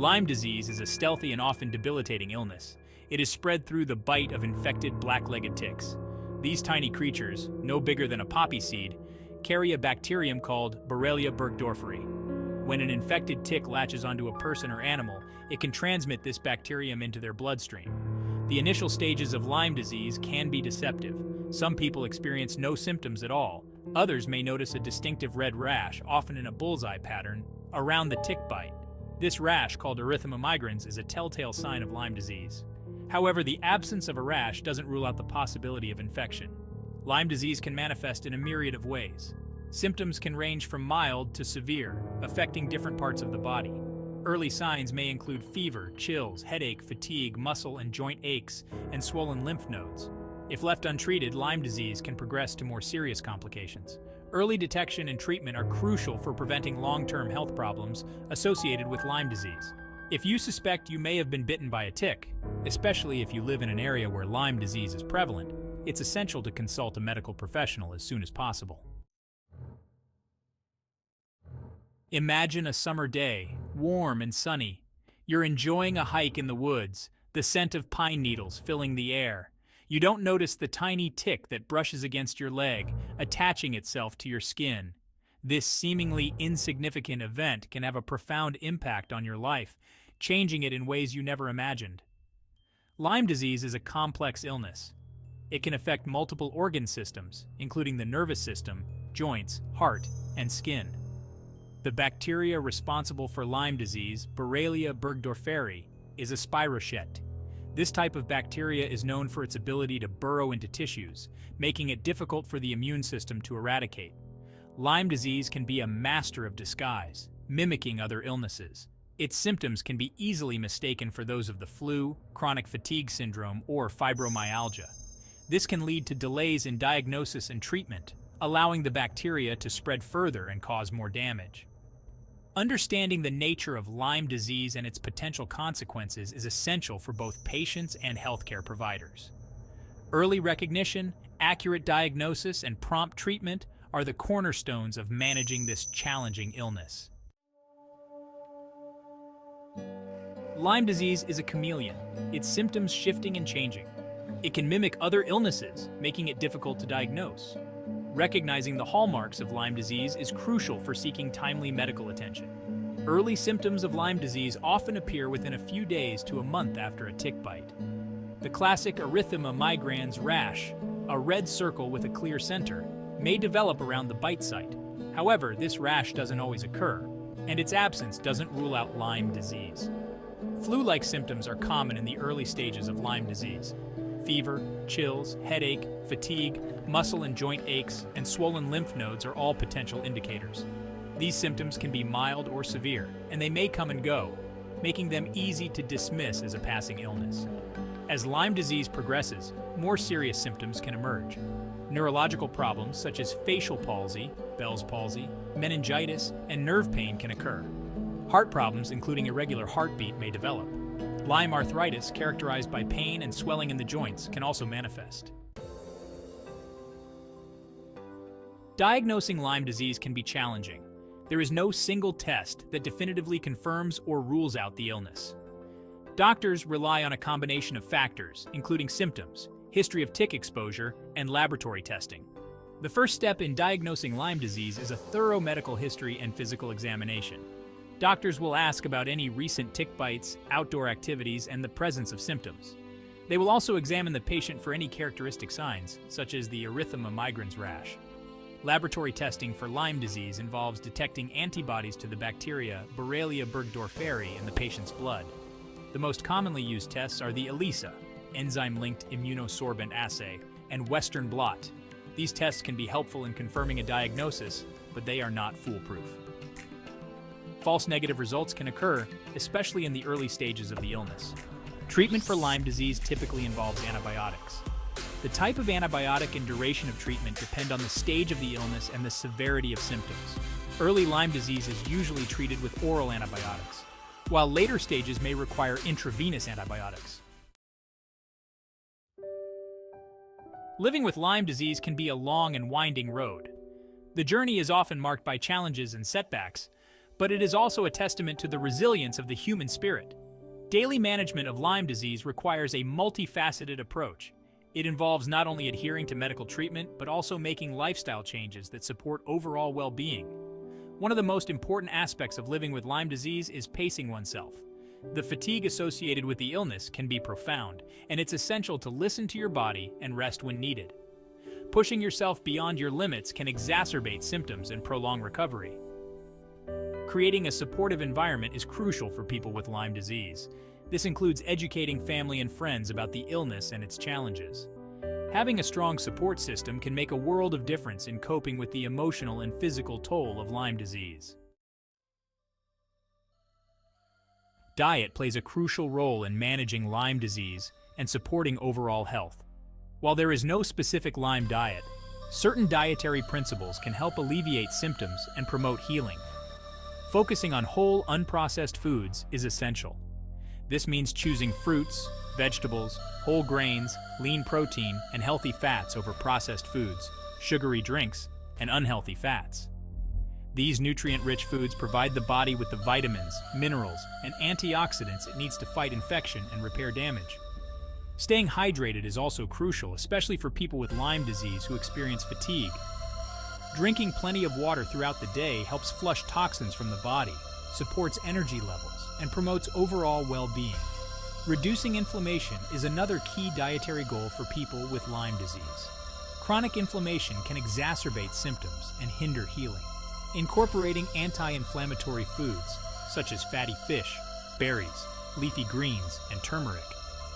Lyme disease is a stealthy and often debilitating illness. It is spread through the bite of infected black-legged ticks. These tiny creatures, no bigger than a poppy seed, carry a bacterium called Borrelia burgdorferi. When an infected tick latches onto a person or animal, it can transmit this bacterium into their bloodstream. The initial stages of Lyme disease can be deceptive. Some people experience no symptoms at all. Others may notice a distinctive red rash, often in a bullseye pattern, around the tick bite. This rash, called erythema migrans, is a telltale sign of Lyme disease. However, the absence of a rash doesn't rule out the possibility of infection. Lyme disease can manifest in a myriad of ways. Symptoms can range from mild to severe, affecting different parts of the body. Early signs may include fever, chills, headache, fatigue, muscle and joint aches, and swollen lymph nodes. If left untreated, Lyme disease can progress to more serious complications. Early detection and treatment are crucial for preventing long-term health problems associated with Lyme disease. If you suspect you may have been bitten by a tick, especially if you live in an area where Lyme disease is prevalent, it's essential to consult a medical professional as soon as possible. Imagine a summer day, warm and sunny. You're enjoying a hike in the woods, the scent of pine needles filling the air. You don't notice the tiny tick that brushes against your leg, attaching itself to your skin. This seemingly insignificant event can have a profound impact on your life, changing it in ways you never imagined. Lyme disease is a complex illness. It can affect multiple organ systems, including the nervous system, joints, heart, and skin. The bacteria responsible for Lyme disease, Borrelia burgdorferi, is a spirochete. This type of bacteria is known for its ability to burrow into tissues, making it difficult for the immune system to eradicate. Lyme disease can be a master of disguise, mimicking other illnesses. Its symptoms can be easily mistaken for those of the flu, chronic fatigue syndrome, or fibromyalgia. This can lead to delays in diagnosis and treatment, allowing the bacteria to spread further and cause more damage. Understanding the nature of Lyme disease and its potential consequences is essential for both patients and healthcare providers. Early recognition, accurate diagnosis, and prompt treatment are the cornerstones of managing this challenging illness. Lyme disease is a chameleon, its symptoms shifting and changing. It can mimic other illnesses, making it difficult to diagnose. Recognizing the hallmarks of Lyme disease is crucial for seeking timely medical attention. Early symptoms of Lyme disease often appear within a few days to a month after a tick bite. The classic erythema migrans rash, a red circle with a clear center, may develop around the bite site. However, this rash doesn't always occur, and its absence doesn't rule out Lyme disease. Flu-like symptoms are common in the early stages of Lyme disease. Fever, chills, headache, fatigue, muscle and joint aches, and swollen lymph nodes are all potential indicators. These symptoms can be mild or severe, and they may come and go, making them easy to dismiss as a passing illness. As Lyme disease progresses, more serious symptoms can emerge. Neurological problems such as facial palsy, Bell's palsy, meningitis, and nerve pain can occur. Heart problems, including irregular heartbeat, may develop. Lyme arthritis, characterized by pain and swelling in the joints, can also manifest. Diagnosing Lyme disease can be challenging. There is no single test that definitively confirms or rules out the illness. Doctors rely on a combination of factors, including symptoms, history of tick exposure, and laboratory testing. The first step in diagnosing Lyme disease is a thorough medical history and physical examination. Doctors will ask about any recent tick bites, outdoor activities, and the presence of symptoms. They will also examine the patient for any characteristic signs, such as the erythema migrans rash. Laboratory testing for Lyme disease involves detecting antibodies to the bacteria Borrelia burgdorferi in the patient's blood. The most commonly used tests are the ELISA, enzyme-linked immunosorbent assay, and Western blot. These tests can be helpful in confirming a diagnosis, but they are not foolproof. False negative results can occur, especially in the early stages of the illness. Treatment for Lyme disease typically involves antibiotics. The type of antibiotic and duration of treatment depend on the stage of the illness and the severity of symptoms. Early Lyme disease is usually treated with oral antibiotics, while later stages may require intravenous antibiotics. Living with Lyme disease can be a long and winding road. The journey is often marked by challenges and setbacks, but it is also a testament to the resilience of the human spirit. Daily management of Lyme disease requires a multifaceted approach. It involves not only adhering to medical treatment, but also making lifestyle changes that support overall well-being. One of the most important aspects of living with Lyme disease is pacing oneself. The fatigue associated with the illness can be profound, and it's essential to listen to your body and rest when needed. Pushing yourself beyond your limits can exacerbate symptoms and prolong recovery. Creating a supportive environment is crucial for people with Lyme disease. This includes educating family and friends about the illness and its challenges. Having a strong support system can make a world of difference in coping with the emotional and physical toll of Lyme disease. Diet plays a crucial role in managing Lyme disease and supporting overall health. While there is no specific Lyme diet, certain dietary principles can help alleviate symptoms and promote healing. Focusing on whole, unprocessed foods is essential. This means choosing fruits, vegetables, whole grains, lean protein, and healthy fats over processed foods, sugary drinks, and unhealthy fats. These nutrient-rich foods provide the body with the vitamins, minerals, and antioxidants it needs to fight infection and repair damage. Staying hydrated is also crucial, especially for people with Lyme disease who experience fatigue. Drinking plenty of water throughout the day helps flush toxins from the body, supports energy levels, and promotes overall well-being. Reducing inflammation is another key dietary goal for people with Lyme disease. Chronic inflammation can exacerbate symptoms and hinder healing. Incorporating anti-inflammatory foods, such as fatty fish, berries, leafy greens, and turmeric,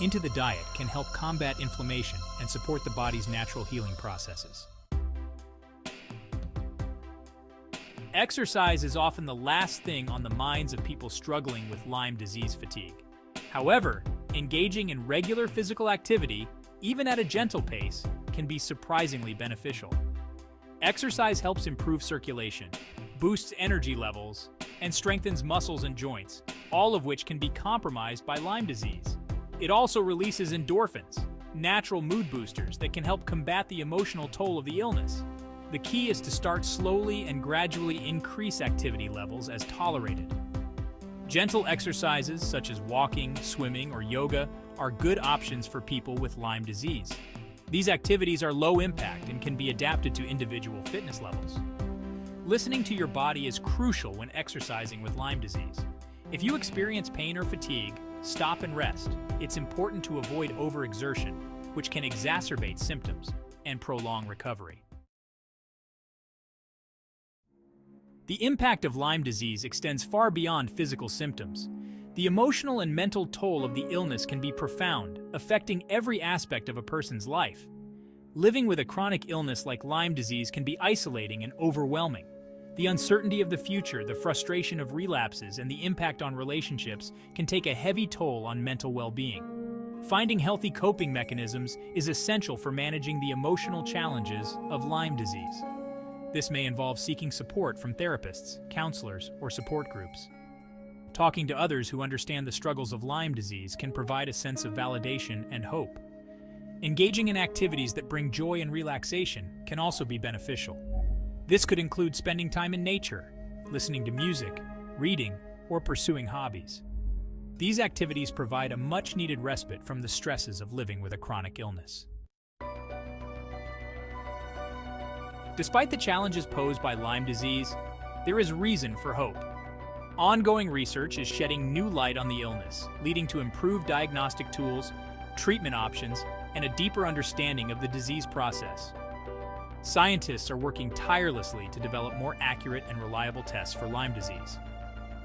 into the diet can help combat inflammation and support the body's natural healing processes. Exercise is often the last thing on the minds of people struggling with Lyme disease fatigue. However, engaging in regular physical activity, even at a gentle pace, can be surprisingly beneficial. Exercise helps improve circulation, boosts energy levels, and strengthens muscles and joints, all of which can be compromised by Lyme disease. It also releases endorphins, natural mood boosters that can help combat the emotional toll of the illness. The key is to start slowly and gradually increase activity levels as tolerated. Gentle exercises such as walking, swimming, or yoga are good options for people with Lyme disease. These activities are low impact and can be adapted to individual fitness levels. Listening to your body is crucial when exercising with Lyme disease. If you experience pain or fatigue, stop and rest. It's important to avoid overexertion, which can exacerbate symptoms and prolong recovery. The impact of Lyme disease extends far beyond physical symptoms. The emotional and mental toll of the illness can be profound, affecting every aspect of a person's life. Living with a chronic illness like Lyme disease can be isolating and overwhelming. The uncertainty of the future, the frustration of relapses, and the impact on relationships can take a heavy toll on mental well-being. Finding healthy coping mechanisms is essential for managing the emotional challenges of Lyme disease. This may involve seeking support from therapists, counselors, or support groups. Talking to others who understand the struggles of Lyme disease can provide a sense of validation and hope. Engaging in activities that bring joy and relaxation can also be beneficial. This could include spending time in nature, listening to music, reading, or pursuing hobbies. These activities provide a much-needed respite from the stresses of living with a chronic illness. Despite the challenges posed by Lyme disease, there is reason for hope. Ongoing research is shedding new light on the illness, leading to improved diagnostic tools, treatment options, and a deeper understanding of the disease process. Scientists are working tirelessly to develop more accurate and reliable tests for Lyme disease.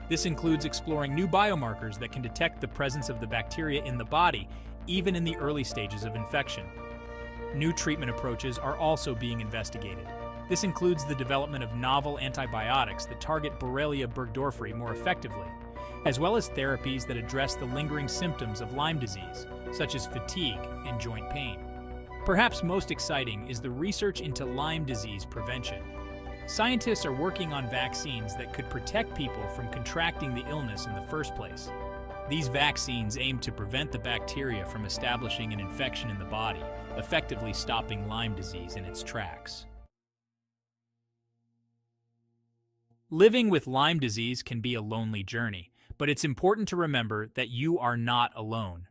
This includes exploring new biomarkers that can detect the presence of the bacteria in the body, even in the early stages of infection. New treatment approaches are also being investigated. This includes the development of novel antibiotics that target Borrelia burgdorferi more effectively, as well as therapies that address the lingering symptoms of Lyme disease, such as fatigue and joint pain. Perhaps most exciting is the research into Lyme disease prevention. Scientists are working on vaccines that could protect people from contracting the illness in the first place. These vaccines aim to prevent the bacteria from establishing an infection in the body, effectively stopping Lyme disease in its tracks. Living with Lyme disease can be a lonely journey, but it's important to remember that you are not alone.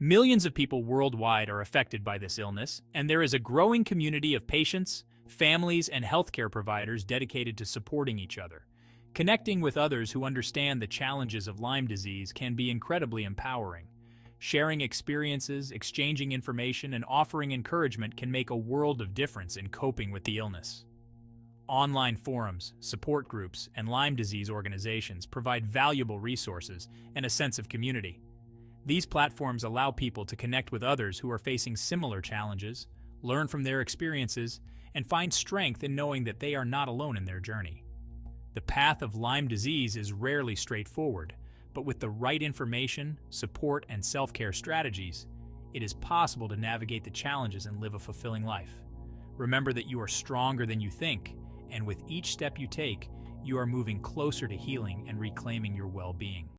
Millions of people worldwide are affected by this illness, and there is a growing community of patients, families, and healthcare providers dedicated to supporting each other. Connecting with others who understand the challenges of Lyme disease can be incredibly empowering. Sharing experiences, exchanging information, and offering encouragement can make a world of difference in coping with the illness. Online forums, support groups, and Lyme disease organizations provide valuable resources and a sense of community. These platforms allow people to connect with others who are facing similar challenges, learn from their experiences, and find strength in knowing that they are not alone in their journey. The path of Lyme disease is rarely straightforward, but with the right information, support, and self-care strategies, it is possible to navigate the challenges and live a fulfilling life. Remember that you are stronger than you think, and with each step you take, you are moving closer to healing and reclaiming your well-being.